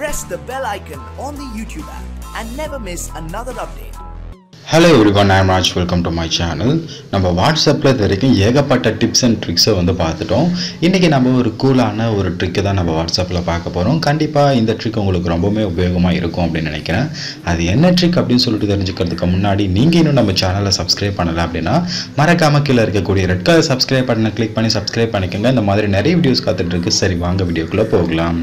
Press the bell icon on the YouTube app and never miss another update. Hello everyone, I am Raj. Welcome to my channel. நம்ம வாட்ஸ்அப்ல தெரிக்கும் ஏகப்பட்ட tips and tricks வந்து பார்த்துட்டோம். இன்னைக்கு நம்ம ஒரு கூலான ஒரு ட்ரிக் தான் நம்ம வாட்ஸ்அப்ல பார்க்க போறோம். கண்டிப்பா இந்த ட்ரிக் உங்களுக்கு ரொம்பவே உபயோகமா இருக்கும் அப்படி நினைக்கிறேன். அது என்ன ட்ரிக் அப்படினு சொல்லிட்டு தெரிஞ்சுக்கிறதுக்கு முன்னாடி நீங்க இன்னும் நம்ம சேனலை Subscribe பண்ணல அப்படினா மறக்காம கீழ இருக்க கூடிய ரெட் கலர் Subscribe பட்டனை click பண்ணி Subscribe பண்ணிக்கங்க. இந்த மாதிரி நிறைய வீடியோஸ் காத்துட்டு இருக்கு. சரி வாங்க வீடியோக்குள்ள போகலாம்.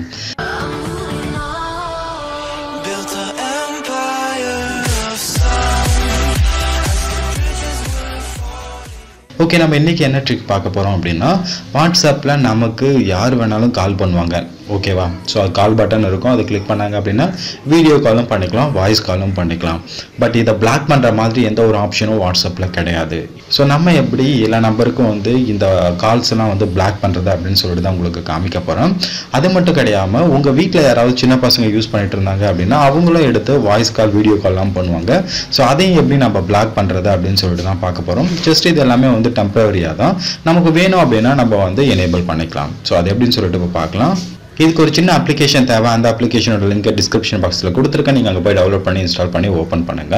Okay, நம்ம இன்னைக்கு என்ன ட்ரிக் பார்க்க போறோம் அப்படினா WhatsAppல நமக்கு யார் வேணாலும் கால் பண்ணுவாங்க. ஓகேவா? சோ கால் பட்டன் இருக்கும். அதை கிளிக் பண்ணாங்க அப்படினா வீடியோ காலும் பண்ணிக்கலாம், வாய்ஸ் காலும் பண்ணிக்கலாம். பட் இத பிளாக் பண்ற மாதிரி எந்த ஒரு ஆப்ஷனும் WhatsAppல கிடையாது. சோ நம்ம எப்படி எல்லா நம்பருக்கு வந்து இந்த கால்ஸ் எல்லாம் வந்து பிளாக் பண்றது அப்படினு சொல்லிட்டு தான் உங்களுக்கு காமிக்க போறோம். அது மட்டும் கிடையாம உங்க வீட்ல யாராவது சின்ன பசங்க யூஸ் பண்ணிட்டு இருந்தாங்க அப்படினா அவங்களும் எடுத்து வாய்ஸ் கால், வீடியோ கால்லாம் பண்ணுவாங்க. சோ அதையும் எப்படி நம்ம பிளாக் பண்றது அப்படினு சொல்லிட்டு தான் பார்க்க போறோம். ஜஸ்ட் இது எல்லாமே வந்து temporary தான். நமக்கு வேணும் அப்படினா நம்ம வந்து enable பண்ணிக்கலாம். சோ அது எப்படின்னு சொல்லிட்டு பார்க்கலாம். இதுக்கு ஒரு சின்ன அப்ளிகேஷன் தேவை. அந்த அப்ளிகேஷனோட லிங்க் டிஸ்கிரிப்ஷன் பாக்ஸ்ல கொடுத்திருக்கேன். நீங்க அங்க போய் டவுன்லோட் பண்ணி இன்ஸ்டால் பண்ணி ஓபன் பண்ணுங்க.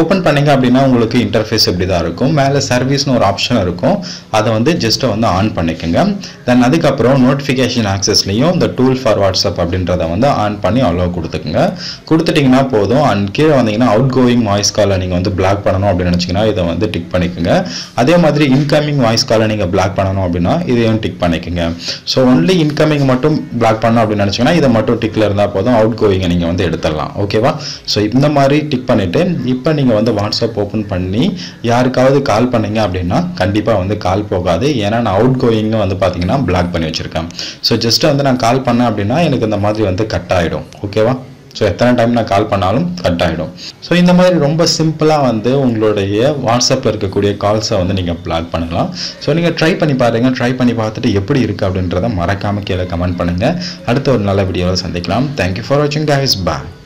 ஓபன் பண்ணீங்க அப்படினா உங்களுக்கு இன்டர்ஃபேஸ் இப்படி தான் இருக்கும். மேல சர்வீஸ்னு ஒரு ஆப்ஷன் இருக்கும். அதை வந்து ஜஸ்ட் வந்து ஆன் பண்ணிக்கங்க. தென் அதுக்கு அப்புறம் நோட்டிஃபிகேஷன் ஆக்சஸ்லயும் இந்த டூல் ஃபார் வாட்ஸ்அப் அப்படின்றத வந்து ஆன் பண்ணி அலோ கொடுத்துக்கங்க. கொடுத்துட்டீங்கன்னா போதும். அண்ட் கீழே வந்தீங்கன்னா அவுட்கோயிங் வாய்ஸ் காலை நீங்க வந்து பிளாக் பண்ணணும் அப்படின்னு நினைச்சீங்கன்னா இதை வந்து டிக் பண்ணிக்கங்க. அதே மாதிரி இன்கமிங் வாய்ஸ் காலை நீங்க பிளாக் பண்ணணும் அப்படின்னா இதையும் டிக் பண்ணிக்கங்க. ஸோ ஒன்லி இன்கமிங் மட்டும் பண்ணனும் அப்படி நினைச்சீங்கன்னா இத மட்டும் டிக்ல இருந்தா போதும். அவுட் கோயிங் நீங்க வந்து எடுத்துடலாம். ஓகேவா? சோ இந்த மாதிரி டிக் பண்ணிட்டு இப்போ நீங்க வந்து வாட்ஸ்அப் ஓபன் பண்ணி யாருக்காவது கால் பண்ணீங்க அப்படின்னா கண்டிப்பா வந்து கால் போகாது. ஏன்னா நான் அவுட் கோயிங் வந்து பாத்தீங்கன்னா பிளாக் பண்ணி வச்சிருக்கேன். சோ ஜஸ்ட் வந்து நான் கால் பண்ண அப்படின்னா எனக்கு இந்த மாதிரி வந்து கட் ஆயிடும். ஓகேவா? சோ எத்தனை டைம் நான் கால் பண்ணாலும் கட் ஆயிடும். சோ இந்த மாதிரி ரொம்ப சிம்பிளா வந்து உங்களுடைய வாட்ஸ்அப்ல இருக்கக்கூடிய கால்ஸை வந்து நீங்க பிளாக் பண்ணலாம். சோ நீங்க ட்ரை பண்ணி பாருங்க. ட்ரை பண்ணி பார்த்துட்டு எப்படி இருக்கு அப்படின்றத மறக்காம கீழே கமெண்ட் பண்ணுங்க. அடுத்த ஒரு நல்ல வீடியோல சந்திக்கலாம். Thank you for watching guys. Bye.